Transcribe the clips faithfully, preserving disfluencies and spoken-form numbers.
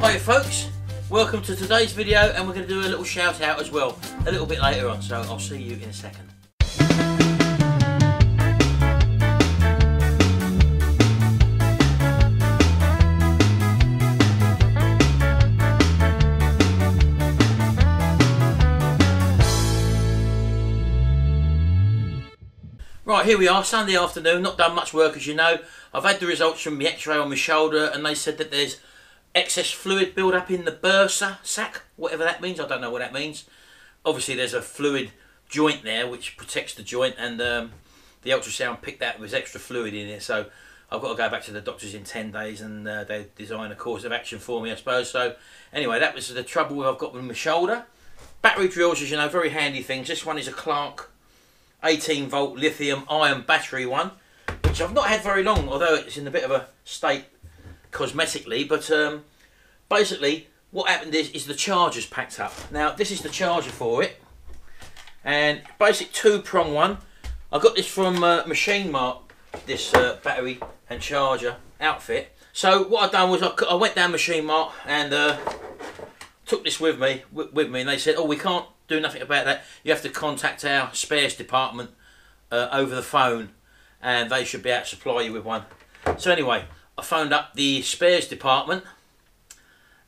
Hi folks, welcome to today's video, and we're going to do a little shout out as well a little bit later on, so I'll see you in a second. Right, here we are, Sunday afternoon, not done much work as you know. I've had the results from the x-ray on my shoulder and they said that there's excess fluid build up in the bursa sac, whatever that means, I don't know what that means. Obviously there's a fluid joint there which protects the joint, and um, the ultrasound picked that with extra fluid in there, so I've got to go back to the doctors in ten days and uh, they design a course of action for me, I suppose. So anyway, that was the trouble I've got with my shoulder. Battery drills, as you know, very handy things. This one is a Clark eighteen volt lithium ion battery one, which I've not had very long, although it's in a bit of a state cosmetically. But um, basically what happened is, is the charger's packed up. Now this is the charger for it, and basic two prong one. I got this from uh, Machine Mart, this uh, battery and charger outfit. So what I done was I, I went down Machine Mart and uh, took this with me, with me and they said, oh, we can't do nothing about that, you have to contact our spares department uh, over the phone and they should be able to supply you with one. So anyway, I phoned up the spares department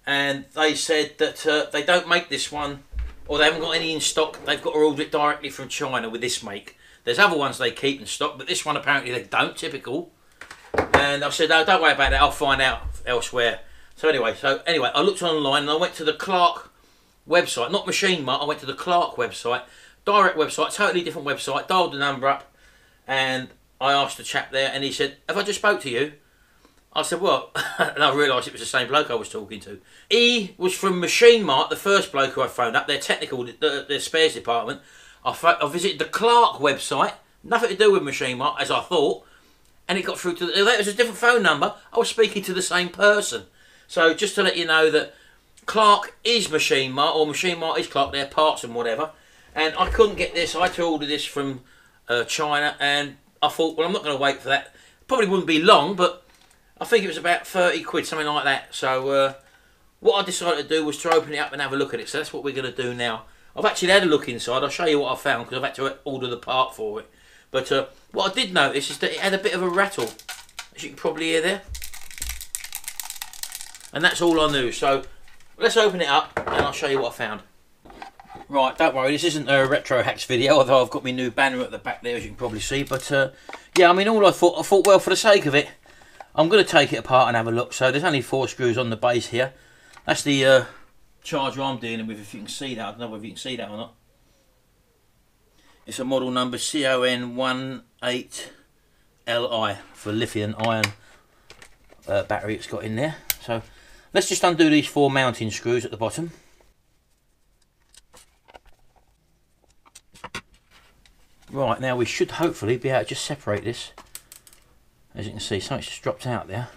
and they said that uh, they don't make this one, or they haven't got any in stock, they've got to order it directly from China with this make. There's other ones they keep in stock, but this one apparently they don't, typical. And I said, no, don't worry about that, I'll find out elsewhere. So anyway, so anyway, I looked online and I went to the Clark website, not Machine Mart, I went to the Clark website, direct website, totally different website, dialed the number up and I asked the chap there and he said, have I just spoke to you? I said, well, and I realised it was the same bloke I was talking to. He was from Machine Mart, the first bloke who I phoned up, their technical, their spares department. I, I visited the Clark website, nothing to do with Machine Mart, as I thought, and it got through to, the, that was a different phone number, I was speaking to the same person. So just to let you know that Clark is Machine Mart, or Machine Mart is Clark, their parts and whatever. And I couldn't get this, I had to order this from uh, China, and I thought, well, I'm not going to wait for that. Probably wouldn't be long, but I think it was about thirty quid, something like that. So uh, what I decided to do was to open it up and have a look at it. So that's what we're going to do now. I've actually had a look inside, I'll show you what I found, because I've had to order the part for it. But uh, what I did notice is that it had a bit of a rattle, as you can probably hear there. And that's all I knew. So let's open it up and I'll show you what I found. Right, don't worry, this isn't a Retro Hacks video, although I've got my new banner at the back there, as you can probably see. But uh, yeah, I mean, all I thought, I thought, well, for the sake of it, I'm going to take it apart and have a look. So there's only four screws on the base here. That's the uh, charger I'm dealing with, if you can see that. I don't know if you can see that or not. It's a model number C O N one eight L I for lithium ion uh, battery it's got in there. So let's just undo these four mounting screws at the bottom. Right, now we should hopefully be able to just separate this. As you can see, something's just dropped out there.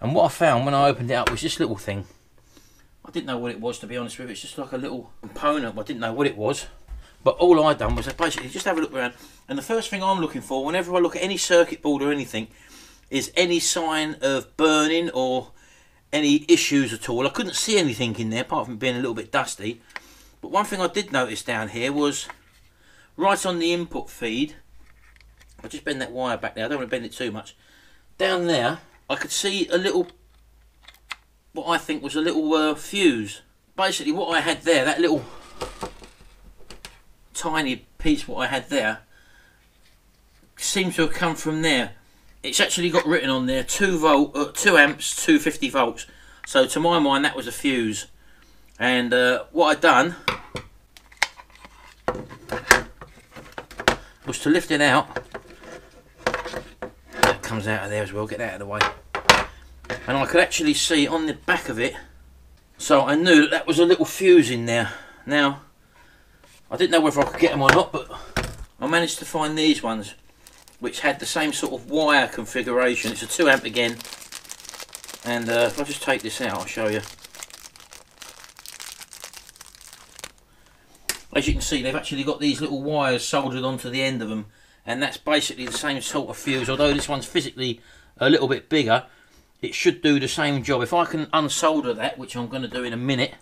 And what I found when I opened it up was this little thing. I didn't know what it was, to be honest with you. It's just like a little component. I didn't know what it was. But all I done was I basically just have a look around. And the first thing I'm looking for whenever I look at any circuit board or anything is any sign of burning or any issues at all. I couldn't see anything in there apart from being a little bit dusty. But one thing I did notice down here was right on the input feed, I'll just bend that wire back there, I don't want to bend it too much. Down there I could see a little, what I think was a little uh, fuse. Basically what I had there, that little tiny piece what I had there, seems to have come from there. It's actually got written on there two volt, uh, two amps, two hundred fifty volts. So to my mind that was a fuse. And uh, what I'd done was to lift it out. That comes out of there as well, get that out of the way. And I could actually see on the back of it, so I knew that, that was a little fuse in there. Now I didn't know whether I could get them or not, but I managed to find these ones, which had the same sort of wire configuration. It's a two amp again, and uh, if I just take this out, I'll show you. As you can see, they've actually got these little wires soldered onto the end of them, and that's basically the same sort of fuse, although this one's physically a little bit bigger. it should do the same job. If I can unsolder that, which I'm going to do in a minute,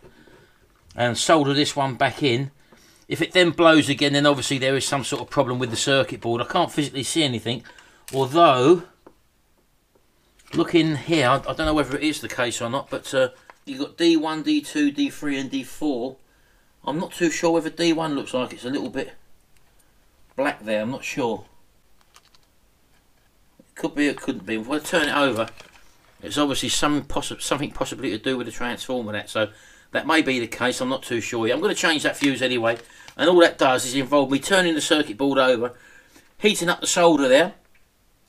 and solder this one back in, if it then blows again, then obviously there is some sort of problem with the circuit board. I can't physically see anything, although looking here, I don't know whether it is the case or not, but uh, you've got D one, D two, D three and D four. I'm not too sure whether D one looks like it's a little bit black there. I'm not sure. It could be, it couldn't be. If I turn it over, it's obviously some possi something possibly to do with the transformer, that, so that may be the case. I'm not too sure. I'm going to change that fuse anyway, and all that does is involve me turning the circuit board over, heating up the solder there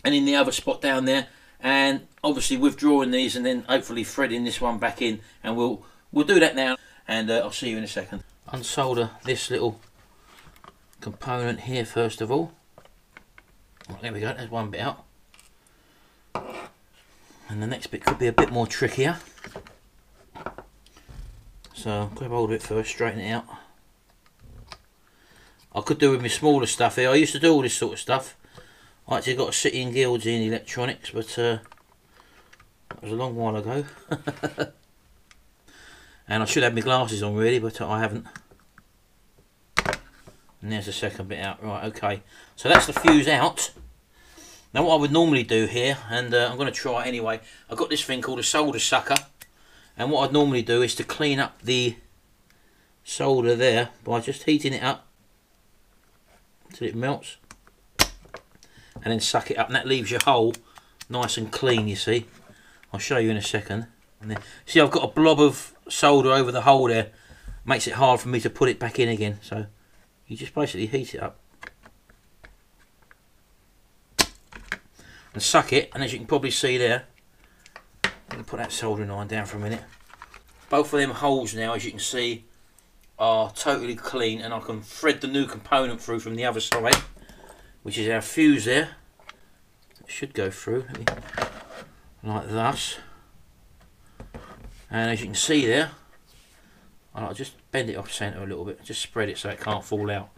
and in the other spot down there, and obviously withdrawing these and then hopefully threading this one back in, and we'll we'll do that now, and uh, I'll see you in a second. Unsolder this little component here first of all. Well, there we go, there's one bit out, and the next bit could be a bit more trickier, so grab hold of it first, straighten it out. I could do with my smaller stuff here. I used to do all this sort of stuff. I actually got a city and guilds in electronics, but uh, that was a long while ago. And I should have my glasses on really, but I haven't. And there's the second bit out. Right, okay. So that's the fuse out. Now what I would normally do here, and uh, I'm going to try it anyway, I've got this thing called a solder sucker. And what I'd normally do is to clean up the solder there by just heating it up until it melts. And then suck it up, and that leaves your hole nice and clean, you see. I'll show you in a second. And then, see, I've got a blob of solder over the hole there. Makes it hard for me to put it back in again. So you just basically heat it up and suck it, and as you can probably see there, I'm going to put that soldering iron down for a minute. Both of them holes now, as you can see, are totally clean, and I can thread the new component through from the other side, which is our fuse there. It should go through like thus, and as you can see there, I'll just bend it off centre a little bit, just spread it so it can't fall out,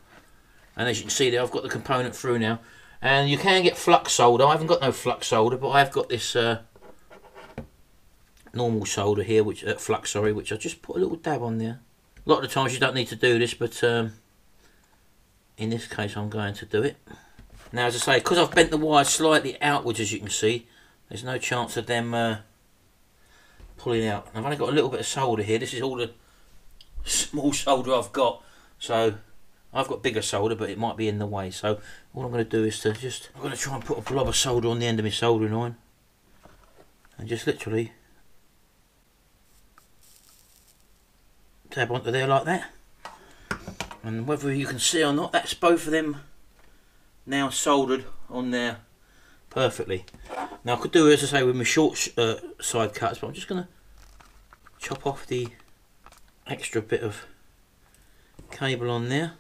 and as you can see there, I've got the component through now. And you can get flux solder. I haven't got no flux solder, but I've got this uh, normal solder here, which uh, flux sorry, which I just put a little dab on there. A lot of the times you don't need to do this, but um, in this case I'm going to do it. Now, as I say, because I've bent the wire slightly outwards, as you can see, there's no chance of them uh, pulling out. I've only got a little bit of solder here. This is all the small solder I've got. So I've got bigger solder, but it might be in the way. So all I'm going to do is to just, I'm going to try and put a blob of solder on the end of my soldering iron, and just literally dab onto there like that. And whether you can see or not, that's both of them now soldered on there perfectly. Now I could do, as I say, with my short uh, side cuts, but I'm just going to chop off the extra bit of cable on there.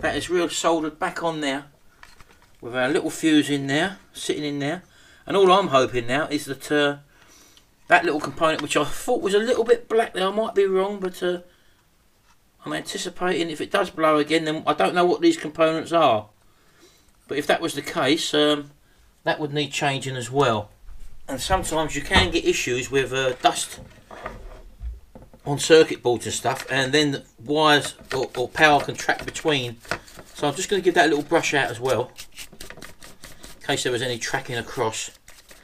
That is real soldered back on there with our little fuse in there, sitting in there. And all I'm hoping now is that uh, that little component, which I thought was a little bit black there, I might be wrong, but uh, I'm anticipating if it does blow again, then I don't know what these components are. But if that was the case, um, that would need changing as well. And sometimes you can get issues with uh, dust on circuit boards and stuff, and then the wires or, or power can track between. So I'm just going to give that a little brush out as well, in case there was any tracking across.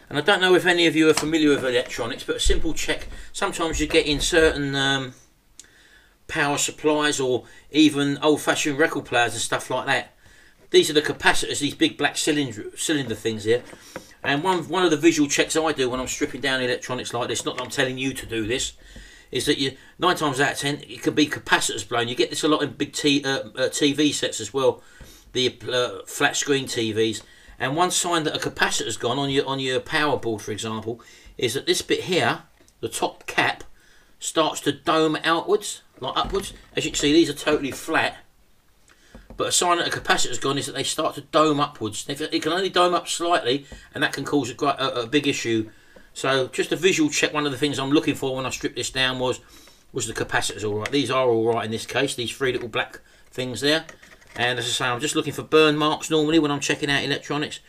And I don't know if any of you are familiar with electronics, but a simple check. Sometimes you get in certain um, power supplies or even old-fashioned record players and stuff like that. These are the capacitors, these big black cylinder cylinder things here. And one one of the visual checks I do when I'm stripping down electronics like this, not that I'm telling you to do this, is that you nine times out of ten it could be capacitors blown. You get this a lot in big t uh, uh, T V sets as well, the uh, flat screen T Vs. And one sign that a capacitor's gone on your on your power board, for example, is that this bit here, the top cap, starts to dome outwards, like upwards. As you can see, these are totally flat. But a sign that a capacitor's gone is that they start to dome upwards. It can only dome up slightly, and that can cause a, quite a, a big issue. So just a visual check, one of the things I'm looking for when I strip this down was, was the capacitors all right. These are all right in this case, these three little black things there. And as I say, I'm just looking for burn marks normally when I'm checking out electronics.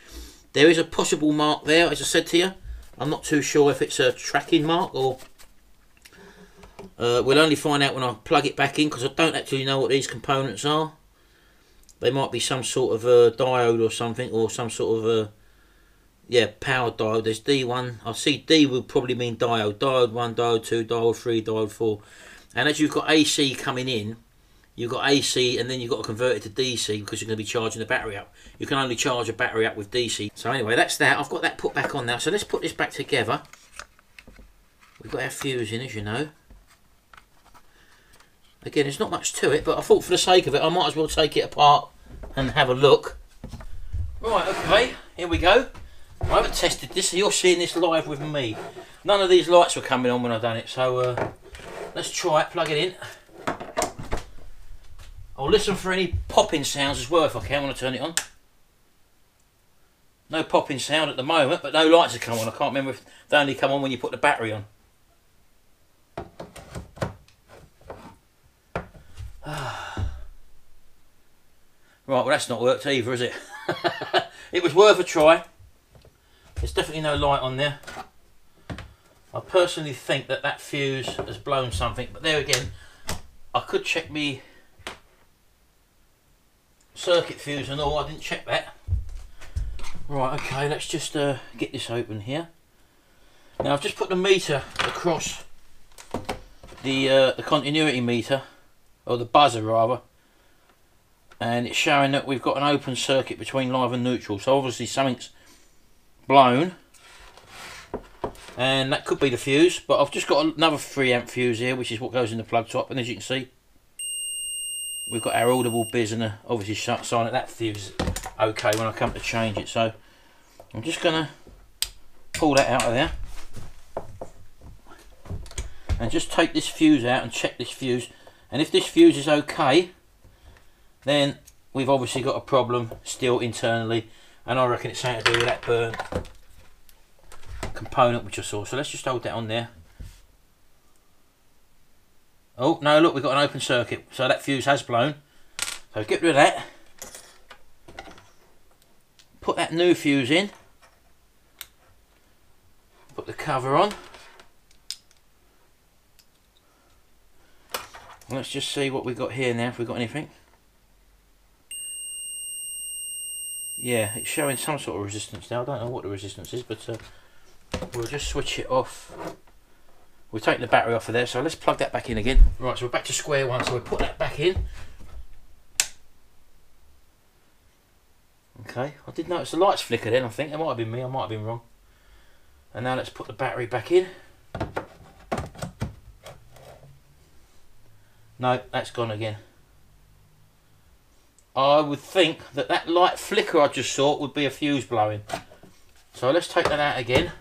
There is a possible mark there, as I said to you, I'm not too sure if it's a tracking mark or... Uh, we'll only find out when I plug it back in, because I don't actually know what these components are. They might be some sort of a diode or something, or some sort of a, yeah, power diode. There's D one. I see D will probably mean diode. Diode one, diode two, diode three, diode four. And as you've got A C coming in, you've got A C and then you've got to convert it to D C, because you're going to be charging the battery up. You can only charge a battery up with D C. So anyway, that's that. I've got that put back on now. So let's put this back together. We've got our fuse in, as you know. Again, there's not much to it, but I thought for the sake of it, I might as well take it apart and have a look. Right, okay, here we go. I haven't tested this, so you're seeing this live with me. None of these lights were coming on when I done it, so uh, let's try it, plug it in. I'll listen for any popping sounds as well if I can when I turn it on. No popping sound at the moment, but no lights have come on. I can't remember if they only come on when you put the battery on. Right, well that's not worked either, is it? It was worth a try. There's definitely no light on there. I personally think that that fuse has blown something, but there again, I could check me circuit fuse and all. I didn't check that. Right, okay, let's just uh, get this open here. Now I've just put the meter across the uh, the continuity meter, or the buzzer rather. And it's showing that we've got an open circuit between live and neutral, so obviously something's blown, and that could be the fuse. But I've just got another three amp fuse here, which is what goes in the plug top, and as you can see, we've got our audible biz and a, obviously sign that that fuse okay when I come to change it. So I'm just gonna pull that out of there and just take this fuse out and check this fuse, and if this fuse is okay, then we've obviously got a problem still internally, and I reckon it's something to do with that burn component which I saw. So let's just hold that on there. Oh no, look, we've got an open circuit, so that fuse has blown. So get rid of that, put that new fuse in, put the cover on, and let's just see what we've got here now, if we've got anything. Yeah, it's showing some sort of resistance now. I don't know what the resistance is, but uh, we'll just switch it off. We'll take the battery off of there, so let's plug that back in again. Right, so we're back to square one, so we'll put that back in. Okay, I did notice the lights flicker then, I think. It might have been me, I might have been wrong. And now let's put the battery back in. No, that's gone again. I would think that that light flicker I just saw would be a fuse blowing. So let's take that out again.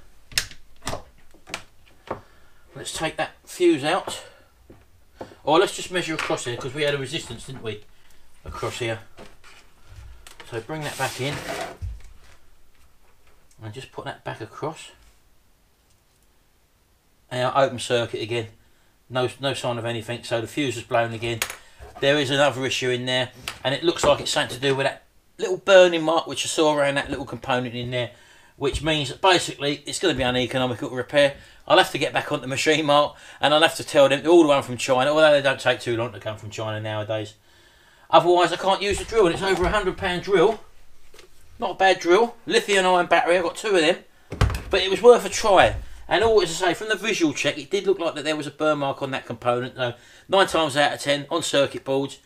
Let's take that fuse out. Or let's just measure across here, because we had a resistance, didn't we? Across here. So bring that back in. And just put that back across. And our open circuit again. No, no sign of anything, so the fuse is blown again. There is another issue in there, and it looks like it's something to do with that little burning mark which I saw around that little component in there, which means that basically it's going to be uneconomical to repair. I'll have to get back onto Machine Mart, and I'll have to tell them to order one from China, although they don't take too long to come from China nowadays. Otherwise I can't use the drill, and it's over a hundred pound drill. Not a bad drill, lithium ion battery, I've got two of them, but it was worth a try. And all as I say, from the visual check, it did look like that there was a burn mark on that component. Though nine times out of ten on circuit boards,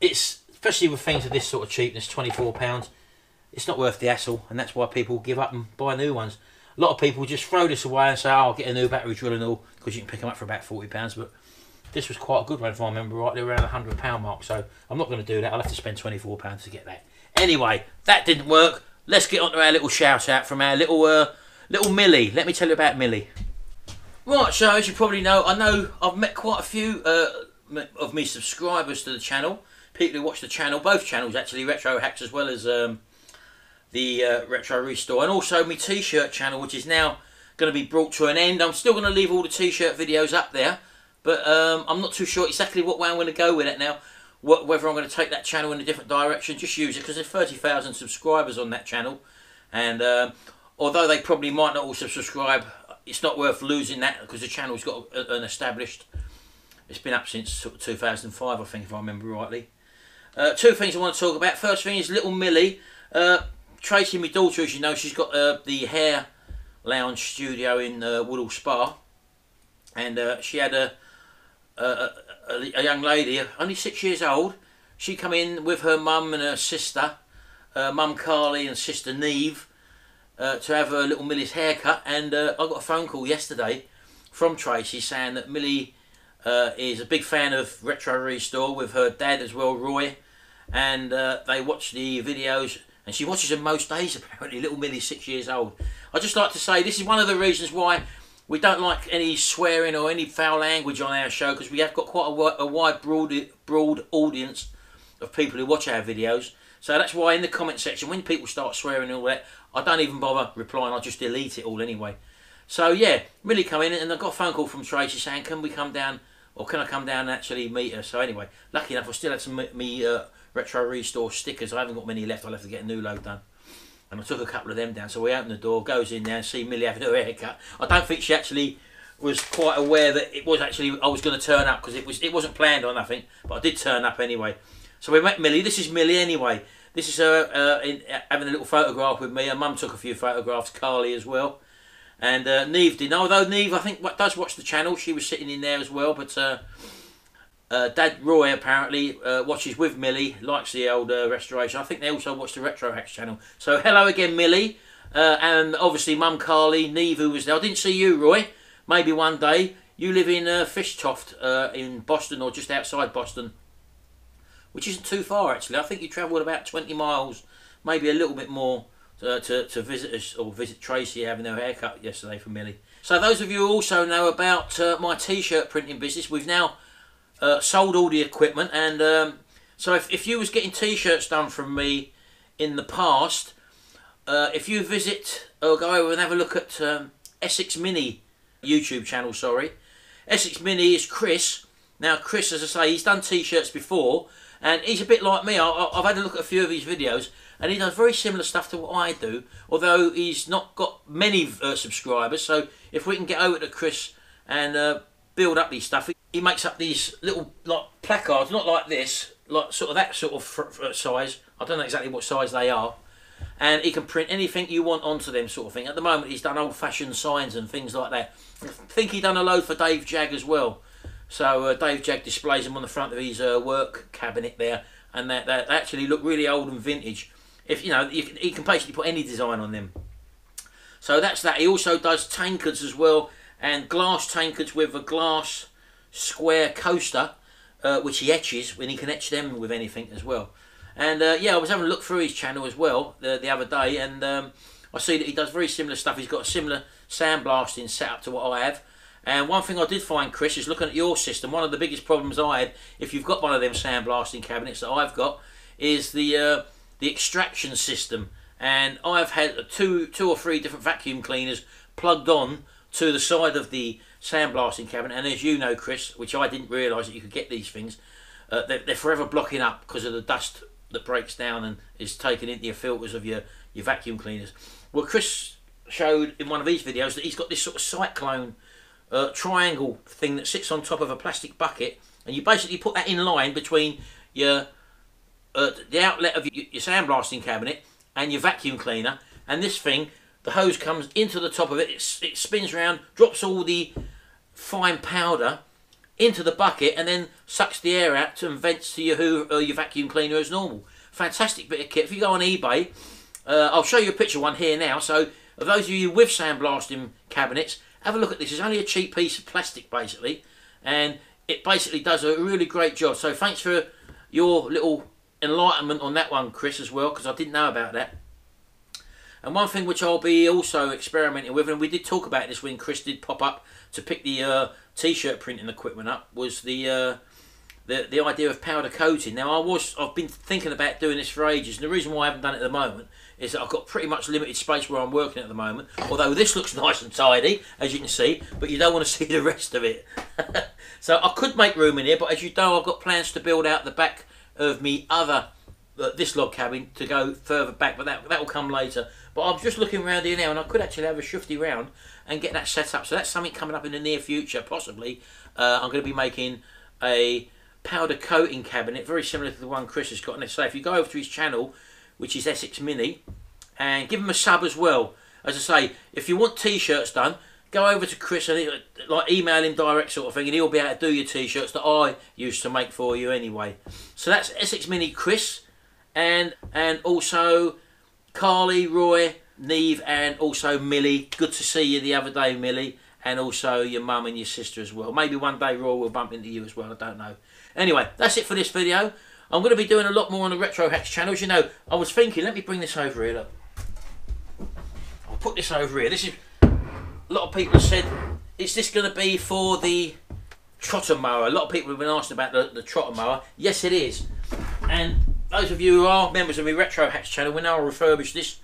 it's especially with things of this sort of cheapness, twenty-four pounds, it's not worth the hassle, and that's why people give up and buy new ones. A lot of people just throw this away and say, "Oh, I'll get a new battery drill and all," because you can pick them up for about forty pounds. But this was quite a good one, if I remember rightly, around the hundred pound mark. So I'm not going to do that. I'll have to spend twenty-four pounds to get that. Anyway, that didn't work. Let's get on to our little shout out from our little. Uh, Little Millie. Let me tell you about Millie. Right, so as you probably know, I know I've met quite a few uh, of me subscribers to the channel, people who watch the channel, both channels actually, Retro Hacks as well as um, the uh, Retro Restore, and also my t-shirt channel, which is now going to be brought to an end. I'm still going to leave all the t-shirt videos up there, but um, I'm not too sure exactly what way I'm going to go with it now, wh whether I'm going to take that channel in a different direction, just use it, because there's thirty thousand subscribers on that channel, and um, although they probably might not also subscribe, it's not worth losing that because the channel's got an established, it's been up since two thousand five, I think, if I remember rightly. Uh, two things I want to talk about. First thing is little Millie. Uh, Tracy, my daughter, as you know, she's got uh, the hair lounge studio in uh, Woodall Spa, and uh, she had a, a, a, a young lady, only six years old. She come in with her mum and her sister, uh, mum Carly and sister Neve, uh, to have her little Millie's haircut. And uh, I got a phone call yesterday from Tracy saying that Millie uh, is a big fan of Retro Restore with her dad as well, Roy, and uh, they watch the videos. And she watches them most days, apparently. Little Millie's six years old. I'd just like to say this is one of the reasons why we don't like any swearing or any foul language on our show, because we have got quite a, a wide, broad, broad audience of people who watch our videos. So that's why in the comment section, when people start swearing and all that, I don't even bother replying. I just delete it all anyway. So yeah, Millie come in, and I got a phone call from Tracy saying, can we come down, or can I come down and actually meet her? So anyway, lucky enough, I still had some me... Uh, Retro Restore stickers. I haven't got many left. I'll have to get a new load done. And I took a couple of them down. So we opened the door, goes in there, and see Millie having her haircut. I don't think she actually was quite aware that it was actually I was going to turn up, because it was it wasn't planned or nothing. But I did turn up anyway. So we met Millie. This is Millie anyway. This is her uh, in, uh, having a little photograph with me. Her mum took a few photographs. Carly as well. And uh, Neve did. Although Neve, I think, does watch the channel. She was sitting in there as well. But. Uh, Uh, Dad Roy apparently uh, watches with Millie, likes the old uh, restoration. I think they also watch the Retro Hacks channel. So hello again, Millie, uh, and obviously Mum Carly, Neve, who was there. I didn't see you, Roy. Maybe one day. You live in uh, Fishtoft uh, in Boston, or just outside Boston, which isn't too far actually. I think you travelled about twenty miles, maybe a little bit more, uh, to, to visit us or visit Tracy having her haircut yesterday for Millie. So those of you who also know about uh, my T-shirt printing business, we've now Uh, sold all the equipment, and um, so if, if you was getting T-shirts done from me in the past, uh, if you visit or go over and have a look at um, Essex Mini YouTube channel, sorry, Essex Mini is Chris. Now Chris, as I say, he's done T-shirts before, and he's a bit like me. I, I've had a look at a few of his videos, and he does very similar stuff to what I do, although he's not got many uh, subscribers. So if we can get over to Chris and uh, build up these stuff. He makes up these little like placards, not like this, like sort of that sort of fr fr size. I don't know exactly what size they are, and he can print anything you want onto them, sort of thing. At the moment, he's done old-fashioned signs and things like that. I think he done a load for Dave Jag as well. So uh, Dave Jag displays them on the front of his uh, work cabinet there, and they, they actually look really old and vintage. If you know, you can, he can basically put any design on them. So that's that. He also does tankards as well. And glass tankards with a glass square coaster, uh, which he etches, when he can etch them with anything as well. And uh, yeah, I was having a look through his channel as well the, the other day, and um, I see that he does very similar stuff. He's got a similar sandblasting setup to what I have. And one thing I did find, Chris, is looking at your system, one of the biggest problems I had, if you've got one of them sandblasting cabinets that I've got, is the uh, the extraction system. And I've had two two or three different vacuum cleaners plugged on to the side of the sandblasting cabinet, and as you know, Chris, which I didn't realise that you could get these things, uh, they're, they're forever blocking up because of the dust that breaks down and is taken into your filters of your, your vacuum cleaners. Well, Chris showed in one of his videos that he's got this sort of cyclone uh, triangle thing that sits on top of a plastic bucket, and you basically put that in line between your uh, the outlet of your, your sandblasting cabinet and your vacuum cleaner, and this thing, the hose comes into the top of it, it, it spins round, drops all the fine powder into the bucket, and then sucks the air out and vents to your, uh, your vacuum cleaner as normal. Fantastic bit of kit. If you go on eBay, uh, I'll show you a picture of one here now. So, for those of you with sandblasting cabinets, have a look at this. It's only a cheap piece of plastic, basically, and it basically does a really great job. So, thanks for your little enlightenment on that one, Chris, as well, because I didn't know about that. And one thing which I'll be also experimenting with, and we did talk about this when Chris did pop up to pick the uh, T-shirt printing equipment up, was the, uh, the the idea of powder coating. Now, I was, I've been thinking about doing this for ages, and the reason why I haven't done it at the moment is that I've got pretty much limited space where I'm working at the moment, although this looks nice and tidy, as you can see, but you don't want to see the rest of it. So I could make room in here, but as you know, I've got plans to build out the back of me other, uh, this log cabin, to go further back, but that that will come later. But I was just looking around here now, and I could actually have a shifty round and get that set up. So that's something coming up in the near future, possibly. Uh, I'm going to be making a powder coating cabinet, very similar to the one Chris has got. And so if you go over to his channel, which is Essex Mini, and give him a sub as well. As I say, if you want T-shirts done, go over to Chris and like email him direct sort of thing, and he'll be able to do your T-shirts that I used to make for you anyway. So that's Essex Mini Chris, and and also Carly, Roy, Neve, and also Millie. Good to see you the other day, Millie, and also your mum and your sister as well. Maybe one day, Roy, will bump into you as well, I don't know. Anyway, that's it for this video. I'm going to be doing a lot more on the Retro Hacks channel. As you know, I was thinking, let me bring this over here, look. I'll put this over here. This is, a lot of people have said, is this going to be for the trotter mower? A lot of people have been asked about the, the trotter mower. Yes, it is. And those of you who are members of the Retro Hacks channel, we now refurbish this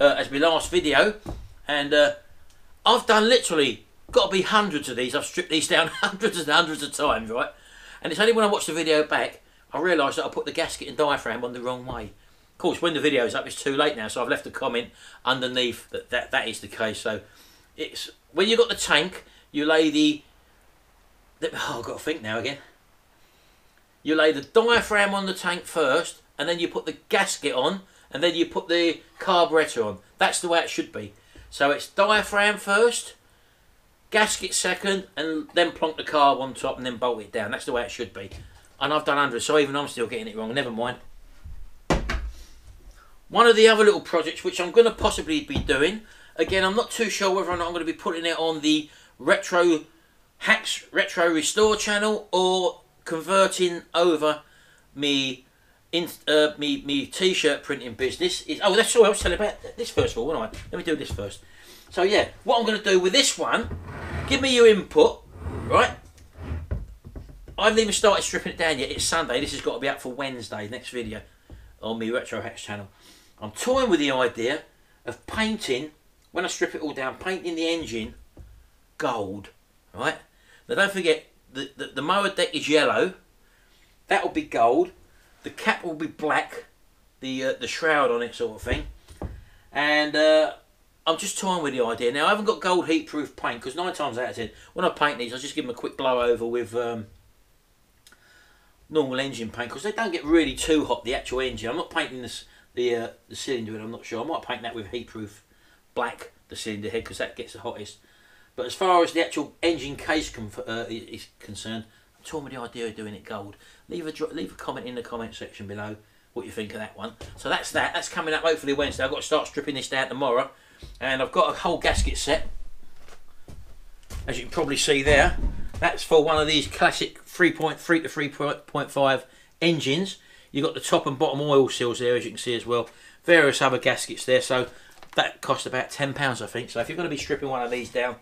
uh, as my last video. And uh, I've done literally, got to be hundreds of these. I've stripped these down hundreds and hundreds of times, right? And it's only when I watch the video back, I realised that I put the gasket and diaphragm on the wrong way. Of course, when the video's up, it's too late now, so I've left a comment underneath that that, that is the case. So it's when you've got the tank, you lay the, the oh, I've got to think now again. You lay the diaphragm on the tank first, and then you put the gasket on, and then you put the carburetor on. That's the way it should be. So it's diaphragm first, gasket second, and then plonk the carb on top and then bolt it down. That's the way it should be. And I've done hundreds, so even I'm still getting it wrong. Never mind. One of the other little projects which I'm going to possibly be doing, again, I'm not too sure whether or not I'm going to be putting it on the Retro Hacks, Retro Restore channel, or converting over me, in, uh, me, me T-shirt printing business. Is, oh, that's all I was telling about this first of all, wasn't I? Let me do this first. So yeah, what I'm going to do with this one, give me your input, right? I haven't even started stripping it down yet. It's Sunday. This has got to be up for Wednesday, next video, on my Retro Hacks channel. I'm toying with the idea of painting, when I strip it all down, painting the engine gold, right? Now don't forget, the, the, the mower deck is yellow. That will be gold. The cap will be black. The, uh, the shroud on it sort of thing. And uh, I'm just toying with the idea. Now I haven't got gold heat-proof paint, because nine times out of ten, when I paint these, I just give them a quick blow over with Um, normal engine paint, because they don't get really too hot, the actual engine. I'm not painting this, the uh, the cylinder, and I'm not sure. I might paint that with heatproof black, the cylinder head, because that gets the hottest. But as far as the actual engine case uh, is concerned, I'm talking with the idea of doing it gold. Leave a, leave a comment in the comment section below what you think of that one. So that's that. That's coming up hopefully Wednesday. I've got to start stripping this down tomorrow. And I've got a whole gasket set, as you can probably see there. That's for one of these classic three point three to three point five engines. You've got the top and bottom oil seals there, as you can see as well. Various other gaskets there, so that cost about ten pounds, I think. So if you're going to be stripping one of these down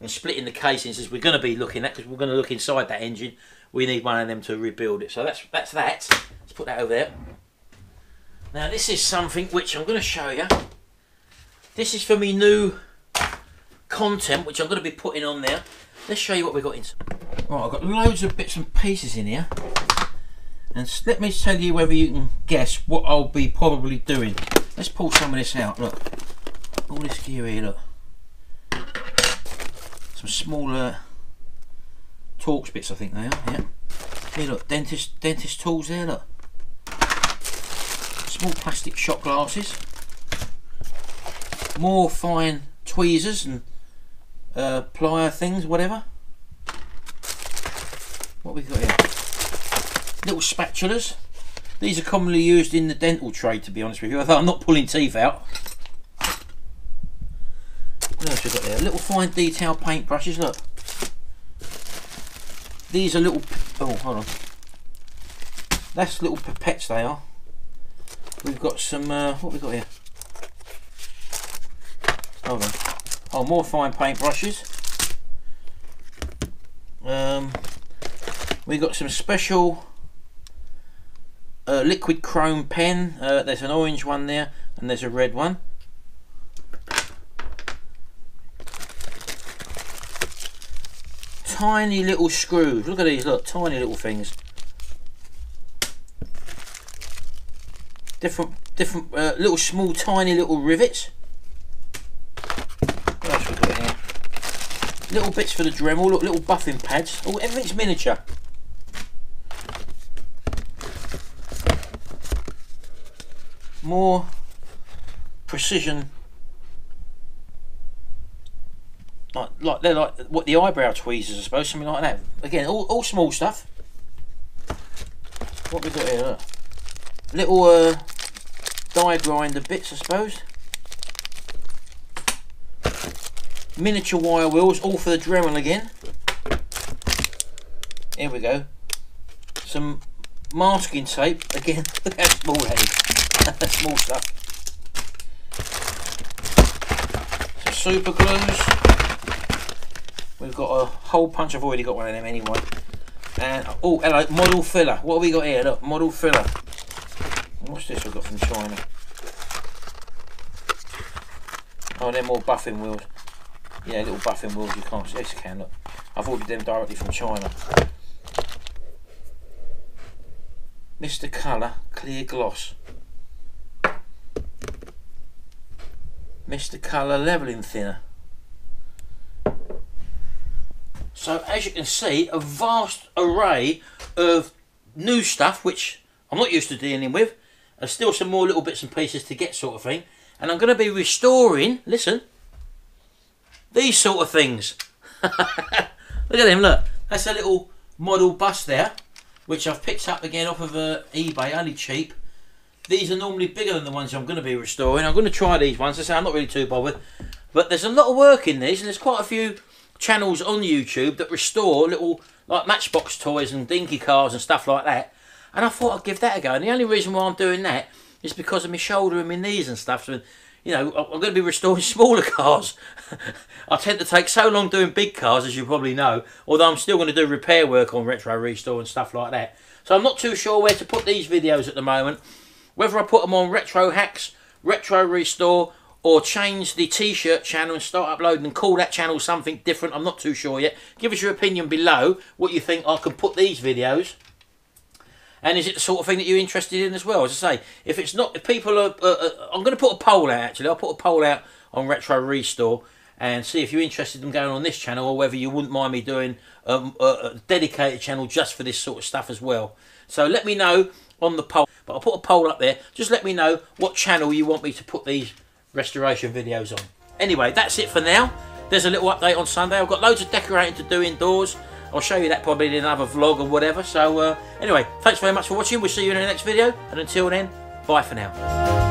and splitting the casings, as we're going to be looking at, because we're going to look inside that engine, we need one of them to rebuild it. So that's, that's that. Let's put that over there. Now this is something which I'm going to show you. This is for me new content, which I'm going to be putting on there. Let's show you what we've got inside. Right, I've got loads of bits and pieces in here. And let me tell you whether you can guess what I'll be probably doing. Let's pull some of this out, look. All this gear here, look. Some smaller Torx bits, I think they are, yeah. Here, look, dentist, dentist tools there, look. Small plastic shot glasses. More fine tweezers and Uh, plier things, whatever. What we got here? Little spatulas. These are commonly used in the dental trade, to be honest with you, although I'm not pulling teeth out. What else we got there? Little fine detail paint brushes, look. These are little, oh, hold on. That's little pipettes, they are. We've got some, uh, what we got here? Hold on. Oh, more fine paint brushes. Um, we got some special uh, liquid chrome pen. Uh, there's an orange one there, and there's a red one. Tiny little screws. Look at these. Look, tiny little things. Different, different uh, little small, tiny little rivets. little bits for the Dremel, look, little buffing pads. Oh, everything's miniature. More precision, like, like they're like what the eyebrow tweezers, I suppose, something like that. Again, all, all small stuff. What we got here? Look. Little uh, die grinder bits, I suppose. Miniature wire wheels, all for the Dremel again. Here we go. Some masking tape again. Look how small that is. Small stuff. Some super glues. We've got a hole punch. I've already got one of them anyway. And oh, hello, model filler. What have we got here? Look, model filler. What's this we've got from China? Oh, they're more buffing wheels. Yeah, little buffing wheels, you can't see this can, look. I've ordered them directly from China. Mister Colour Clear Gloss. Mister Colour Levelling Thinner. So as you can see, a vast array of new stuff, which I'm not used to dealing with. There's still some more little bits and pieces to get, sort of thing. And I'm going to be restoring, listen, these sort of things. Look at them, look. That's a little model bus there, which I've picked up again off of uh, eBay, only cheap. These are normally bigger than the ones I'm going to be restoring. I'm going to try these ones. I say I'm not really too bothered. But there's a lot of work in these, and there's quite a few channels on YouTube that restore little, like, Matchbox toys and dinky cars and stuff like that. And I thought I'd give that a go. And the only reason why I'm doing that is because of my shoulder and my knees and stuff. So, you know, I'm going to be restoring smaller cars. I tend to take so long doing big cars, as you probably know, although I'm still going to do repair work on Retro Restore and stuff like that. So I'm not too sure where to put these videos at the moment, whether I put them on Retro Hacks, Retro Restore, or change the t-shirt channel and start uploading and call that channel something different. I'm not too sure yet. Give us your opinion below what you think I can put these videos. And is it the sort of thing that you're interested in as well? As I say, if it's not, if people are, uh, uh, I'm going to put a poll out actually. I'll put a poll out on Retro Restore and see if you're interested in going on this channel or whether you wouldn't mind me doing um, a dedicated channel just for this sort of stuff as well. So let me know on the poll, but I'll put a poll up there. Just let me know what channel you want me to put these restoration videos on. Anyway, that's it for now. There's a little update on Sunday. I've got loads of decorating to do indoors. I'll show you that probably in another vlog or whatever. So uh, anyway, thanks very much for watching. We'll see you in the next video. And until then, bye for now.